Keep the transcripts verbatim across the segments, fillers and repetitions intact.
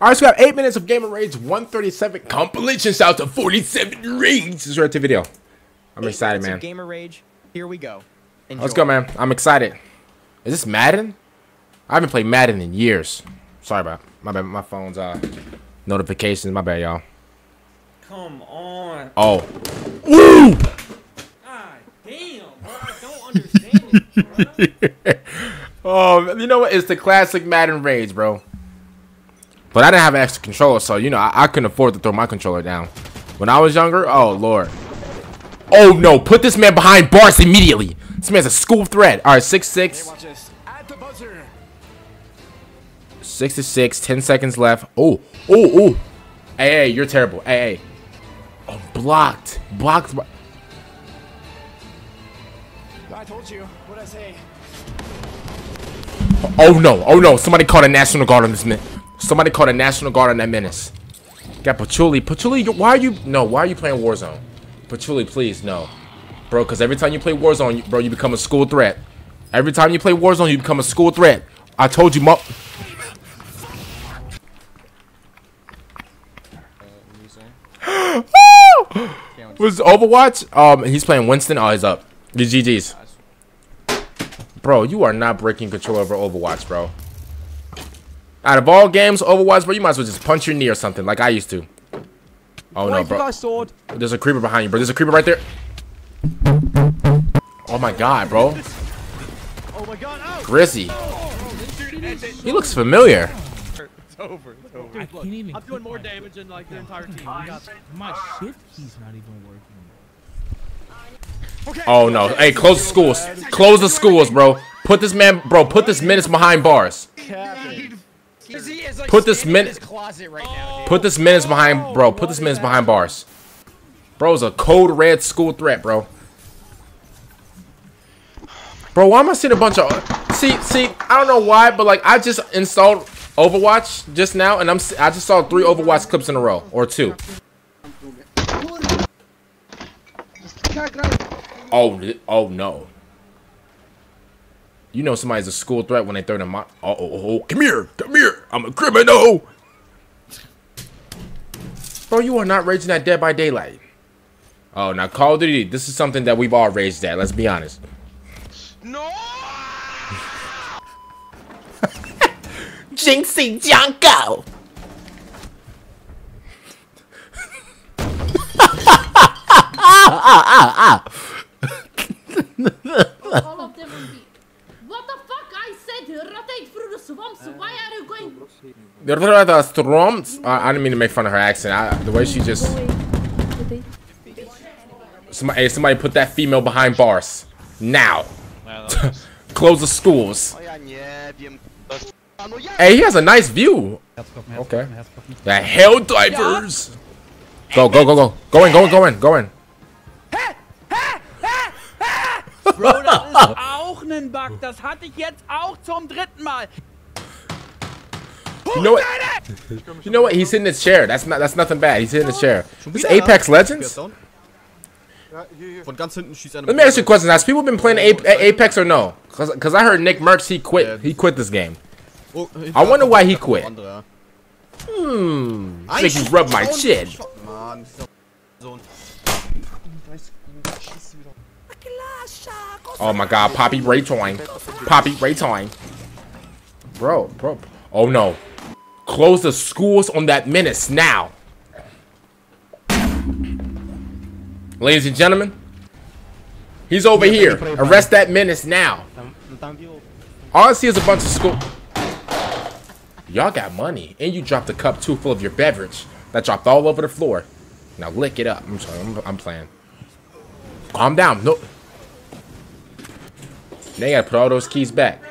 Alright, so we have eight minutes of Gamer Rage one thirty-seven compilation shout to forty-seven rage. This is right to video. I'm eight excited, man. Gamer Rage, here we go. Enjoy. Let's go, man. I'm excited. Is this Madden? I haven't played Madden in years. Sorry about my bad. My phone's uh notifications. My bad, y'all. Come on. Oh. Woo! God damn, bro. I don't understand it, bro. Oh, you know what? It's the classic Madden rage, bro. But I didn't have an extra controller, so, you know, I, I couldn't afford to throw my controller down. When I was younger, oh, Lord. Oh, no. Put this man behind bars immediately. This man's a school threat. All right, six six. six to six. ten seconds left. Oh, oh, oh. Hey, hey, you're terrible. Hey, hey. Oh, blocked. Blocked. By I told you. What'd I say? Oh, no. Oh, no. Somebody called a National Guard on this man. Somebody called a National Guard on that menace. Got Patchouli. Patchouli, why are you... No, why are you playing Warzone? Patchouli, please, no. Bro, because every time you play Warzone, you, bro, you become a school threat. Every time you play Warzone, you become a school threat. I told you, mo... Was Overwatch? Um, he's playing Winston. Oh, he's up. The G G's. Bro, you are not breaking control over Overwatch, bro. Out of all games, Overwatch, bro, you might as well just punch your knee or something like I used to. Oh, no, bro. There's a creeper behind you, bro. There's a creeper right there. Oh, my God, bro. Oh, my God. Grizzy. He looks familiar. It's over. It's over. I can't even I'm doing more damage than, like, the entire team. My shit, he's not even working. Oh, no. Hey, close the schools. Close the schools, bro. Put this man, bro, put this menace behind bars. Is like put this menace right oh, put this menace behind bro put this menace behind bars. Bro's a code red school threat, bro. Bro, why am I seeing a bunch of see see I don't know why, but like I just installed Overwatch just now and I'm I just saw three Overwatch clips in a row or two. Oh, oh no. You know somebody's a school threat when they throw them out. Oh, oh, oh, come here, come here. I'm a criminal. Bro, you are not raging at Dead by Daylight. Oh, now Call of Duty. This is something that we've all raged at. Let's be honest. No. Jinxy Junko. The storms. I didn't mean to make fun of her accent. I, the way she just. Somebody, hey, somebody put that female behind bars now. Close the schools. Hey, he has a nice view. Okay. The Hell Divers. Go, go, go, go. Go in, go in, go in, go in. Bro, das ist auch ein Bug. Das hatte ich jetzt auch zum dritten Mal. You know what? You know what? He's in his chair. That's not. That's nothing bad. He's in his chair. This is Apex Legends. Let me ask you a question. Has people been playing Apex or no? Cause, cause I heard Nick Merckx he quit. He quit this game. I wonder why he quit. Hmm. I think he rubbed my chin. Oh my God, Poppy Raytoing. Poppy Raytoing. Bro, bro. Oh no. Close the schools on that menace now. Ladies and gentlemen, he's over here. Arrest that menace now. All I see is a bunch of school. Y'all got money. And you dropped a cup too full of your beverage. That dropped all over the floor. Now lick it up. I'm sorry, I'm, I'm playing. Calm down. No. They gotta put all those keys back.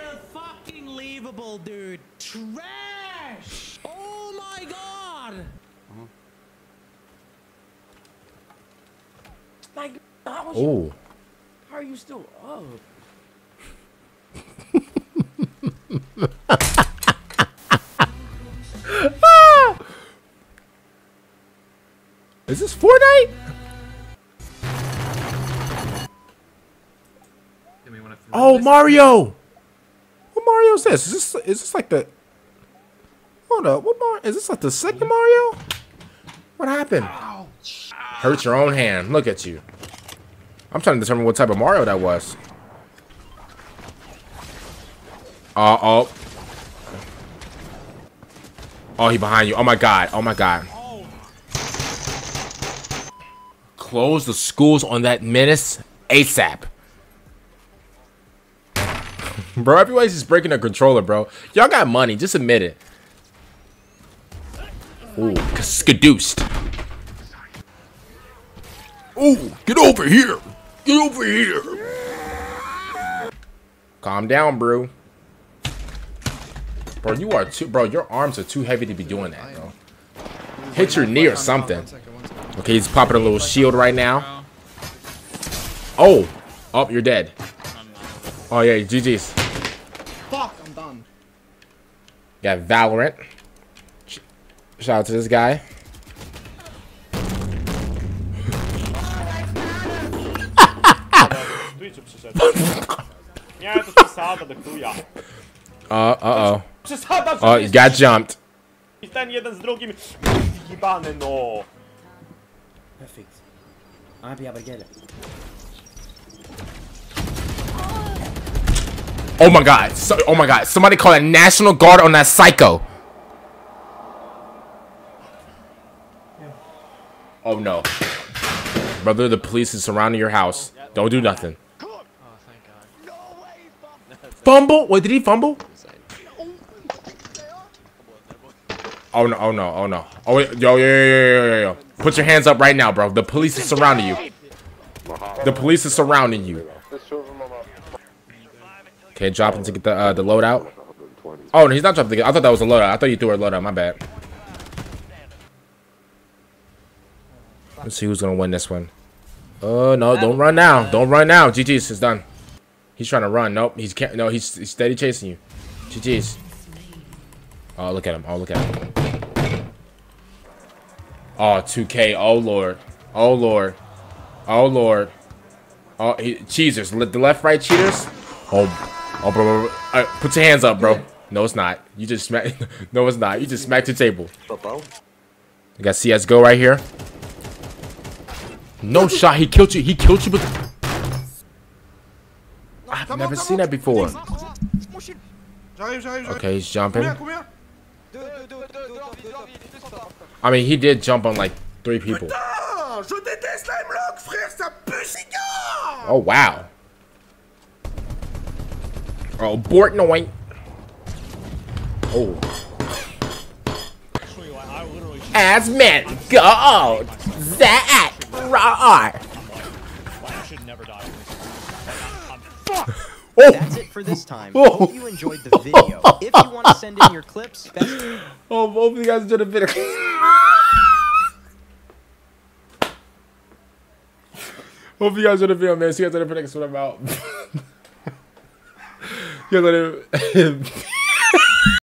Dude, trash! Oh my God! Like, how was you? How are you still up? Is this Fortnite? Oh, Mario! What Mario is this? Is this, is this like the... Hold up, what Mario? Is this like the second Mario? What happened? Ouch. Hurt your own hand. Look at you. I'm trying to determine what type of Mario that was. Uh oh. Oh, he behind you. Oh my god. Oh my god. Close the schools on that menace ASAP. Bro, everybody's just breaking their controller, bro. Y'all got money. Just admit it. Ooh, skadoosed. Ooh, get over here. Get over here. Calm down, bro. Bro, you are too... Bro, your arms are too heavy to be doing that, bro. Hit your knee or something. Okay, he's popping a little shield right now. Oh. Oh, you're dead. Oh, yeah, G G's. Fuck, I'm done. Got Valorant. Shout out to this guy. Uh, uh-oh. Oh, you got jumped. Perfect. I'll be able to get it. Oh my god. So, oh my god. Somebody call a National Guard on that psycho. Oh no. Brother, the police is surrounding your house. Don't do nothing. Oh, thank god. Fumble? Wait, did he fumble? Oh no, oh no, oh no. Oh, yo, yo, yo, yo, yo, yo. Put your hands up right now, bro. The police is surrounding you. The police is surrounding you. Okay, drop him to get the uh, the loadout. Oh, no, he's not dropping. I thought that was a loadout. I thought you threw a loadout. My bad. Let's see who's gonna win this one. Oh no! Don't run now! Don't run now! G G's, it's done. He's trying to run. Nope. He's can't. No, he's, he's steady chasing you. G G's. Oh, look at him! Oh, look at him! Oh, two K! Oh lord! Oh lord! Oh lord! Oh, he, cheaters! The left, right cheaters! Oh. Oh, bro, bro, bro. All right, put your hands up, bro. No, it's not. You just smack. No, it's not. You just smacked the table. You got C S G O right here. No shot. He killed you. He killed you. But I've never seen that before. Okay, he's jumping. I mean, he did jump on like three people. Oh wow. Oh, abort noink. Oh. As men go, that raw. That's it for this time. Oh. Hope you enjoyed the video. If you want to send in your clips, best oh, hope you guys enjoyed the video. Hope you guys enjoyed the video, man. See you guys later for the next one. I'm out. You know what I mean?